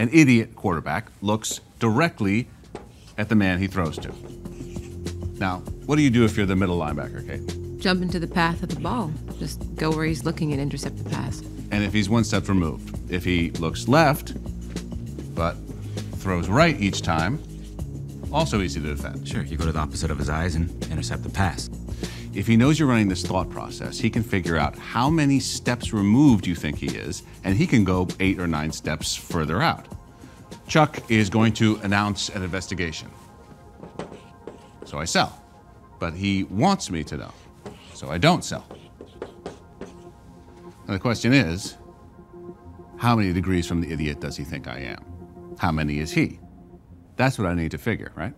An idiot quarterback looks directly at the man he throws to. Now, what do you do if you're the middle linebacker, Kate? Jump into the path of the ball. Just go where he's looking and intercept the pass. And if he's one step removed, if he looks left, but throws right each time, also easy to defend. Sure, you go to the opposite of his eyes and intercept the pass. If he knows you're running this thought process, he can figure out how many steps removed you think he is, and he can go 8 or 9 steps further out. Chuck is going to announce an investigation. So I sell, but he wants me to know, so I don't sell. Now the question is, how many degrees from the idiot does he think I am? How many is he? That's what I need to figure, right?